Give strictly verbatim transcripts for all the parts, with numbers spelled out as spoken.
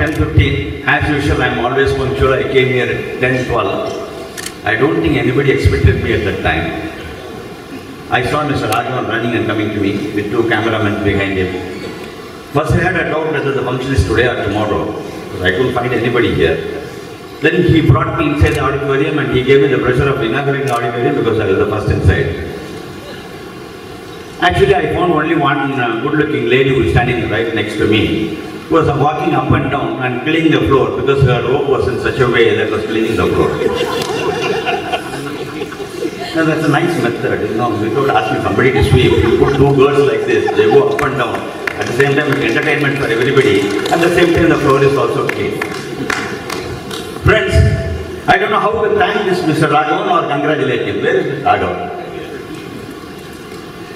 ten fifteen. As usual, I'm always punctual. I came here at ten twelve. I don't think anybody expected me at that time. I saw Mister Raghavan running and coming to me with two cameramen behind him. First I had a doubt whether the function is today or tomorrow, because I couldn't find anybody here. Then he brought me inside the auditorium and he gave me the pressure of inaugurating the auditorium because I was the first inside. Actually, I found only one uh, good-looking lady who was standing right next to me, who was uh, walking up and down and cleaning the floor because her robe was in such a way that was cleaning the floor. Now that's a nice method, you know, without asking somebody to sweep. You put two girls like this, they go up and down. At the same time, it's entertainment for everybody. At the same time, the floor is also clean. Friends, I don't know how to thank this Mister Raghavan or congratulate him. Where is Mister Raghavan?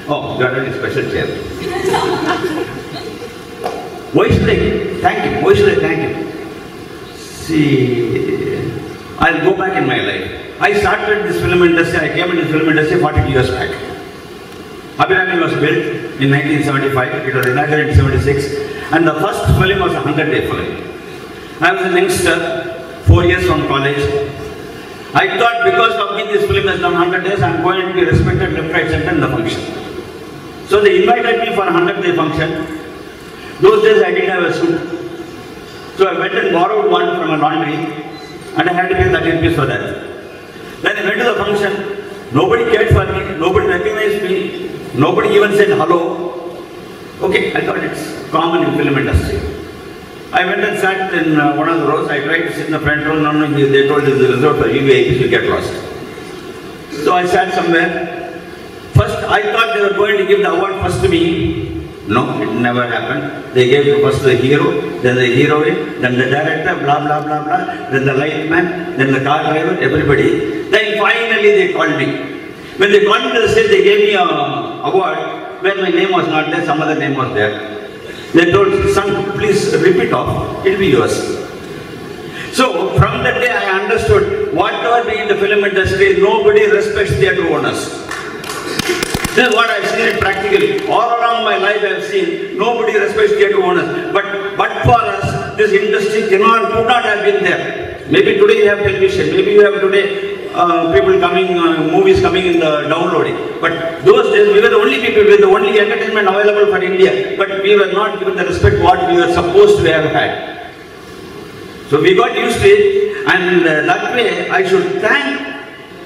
Oh, you are in a special chair. Why should I thank him? Why should I thank him? See, I'll go back in my life. I started this film industry, I came into the film industry forty years back. Abhinandan was built in nineteen seventy-five, it was inaugurated in nineteen seventy-six, and the first film was a hundred day film. I was a youngster, four years from college. I thought because of me this film has done hundred days, I am going to be respected left, right, center in the function. So they invited me for a hundred day function. Those days I didn't have a suit. So I went and borrowed one from a laundry and I had to pay thirty rupees for that. Then I went to the function, nobody cared for me, nobody recognized me, nobody even said hello. Okay, I thought it's common in film industry. I went and sat in uh, one of the rows, I tried to sit in the front row, no, no, they told this is the resort for V I Ps, you get lost. So I sat somewhere. First, I thought they were going to give the award first to me. No, it never happened. They gave it first to the hero, then the heroine, then the director, blah, blah, blah, blah, then the lightman, then the car driver, everybody. Then finally they called me. When they called me to the stage, they gave me an award where my name was not there, some other name was there. They told, son, please rip it off, it'll be yours. So, from that day I understood, whatever being in the film industry, nobody respects theatre owners. This is what I've seen it practically. All around my life I've seen nobody respects theatre owners. But but for us, this industry cannot could not have been there. Maybe today you have television, maybe you have today uh, people coming, uh, movies coming in the downloading. But those days we were the only people, we were the only entertainment available for India. But we were not given the respect what we were supposed to have had. So we got used to it, and uh, that way I should thank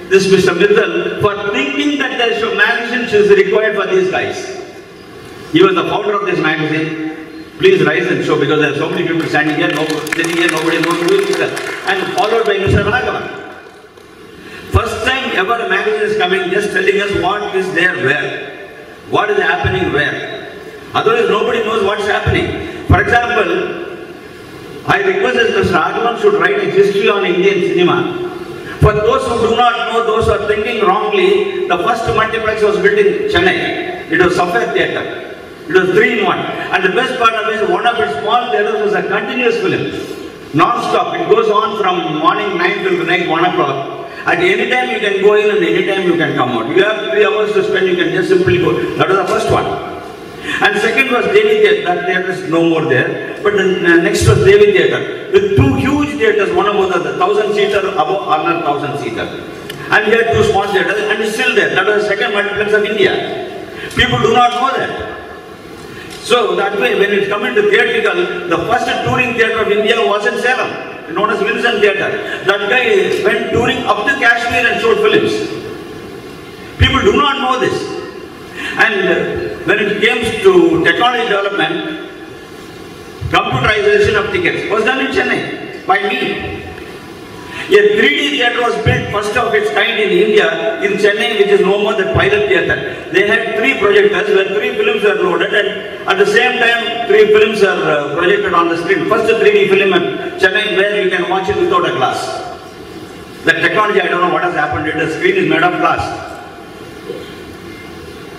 this Mister Mittal for thinking that there should magazine is required for these guys. He was the founder of this magazine. Please rise and show, because there are so many people standing here, no, sitting here, nobody knows who is there. And followed by Mister Raghavan. First time ever a magazine is coming, just telling us what is there where. What is happening where. Otherwise nobody knows what is happening. For example, I request that Mister Raghavan should write a history on Indian cinema. For those who do not know, those who are thinking wrongly, the first multiplex was built in Chennai. It was Safire Theatre. It was three in one. And the best part of it is one of its small theatres was a continuous film. Non-stop. It goes on from morning nine till night one o'clock. At any time you can go in and any time you can come out. You have three hours to spend, you can just simply go. That was the first one. And second was Delhi Theatre. That theatre is no more there. But the next was Devi Theatre. With two huge theatres, one above the other, thousand seater above another thousand seater. And we had two small theatres, and it's still there. That was the second multiplex of India. People do not know that. So that way, when it comes into theatrical, the first touring theatre of India was in Salem, known as Wilson Theater. That guy went touring up to Kashmir and showed films. People do not know this. And when it came to technology development, computerization of tickets was done in Chennai by me. A three D theatre was built first of its kind in India, in Chennai, which is no more than pilot theatre. They had three projectors where three films were loaded, and at the same time three films are uh, projected on the screen. First a three D film in Chennai where you can watch it without a glass. The technology, I don't know what has happened, the screen is made of glass.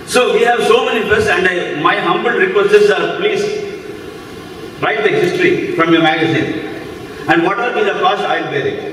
So we have so many firsts, and I, my humble request is, sir, please write the history from your magazine, and whatever be the cost, I'll bear it.